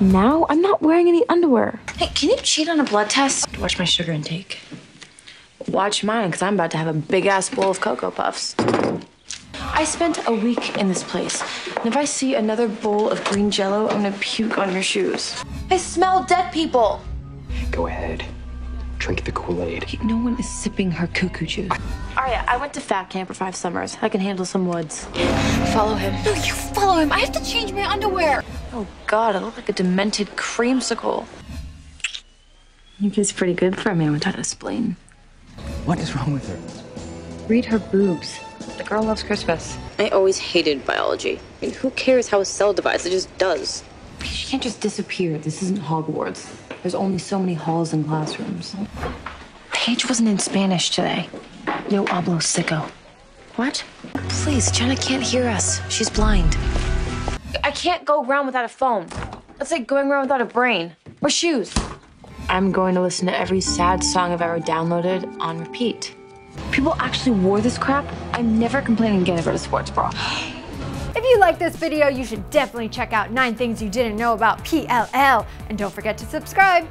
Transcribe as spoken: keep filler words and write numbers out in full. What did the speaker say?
Now I'm not wearing any underwear. Hey, can you cheat on a blood test? Watch my sugar intake. Watch mine, because I'm about to have a big-ass bowl of Cocoa Puffs. I spent a week in this place, and if I see another bowl of green jello, I'm going to puke on your shoes. I smell dead people. Go ahead. Drink the Kool-Aid. No one is sipping her cuckoo juice. Aria, I went to fat camp for five summers. I can handle some woods. Follow him. No, you follow him. I have to change my underwear. Oh, God, I look like a demented creamsicle. You taste pretty good for a man without a spleen. What is wrong with her? Read her boobs. The girl loves Christmas. I always hated biology. I mean, who cares how a cell divides? It just does. She can't just disappear. This isn't Hogwarts. There's only so many halls and classrooms. Paige wasn't in Spanish today. Yo hablo sicko. What? Please, Jenna can't hear us. She's blind. I can't go around without a phone. That's like going around without a brain. Or shoes. I'm going to listen to every sad song I've ever downloaded on repeat. People actually wore this crap. I'm never complaining again about a sports bra. If you like this video, you should definitely check out nine Things You Didn't Know About P L L. And don't forget to subscribe.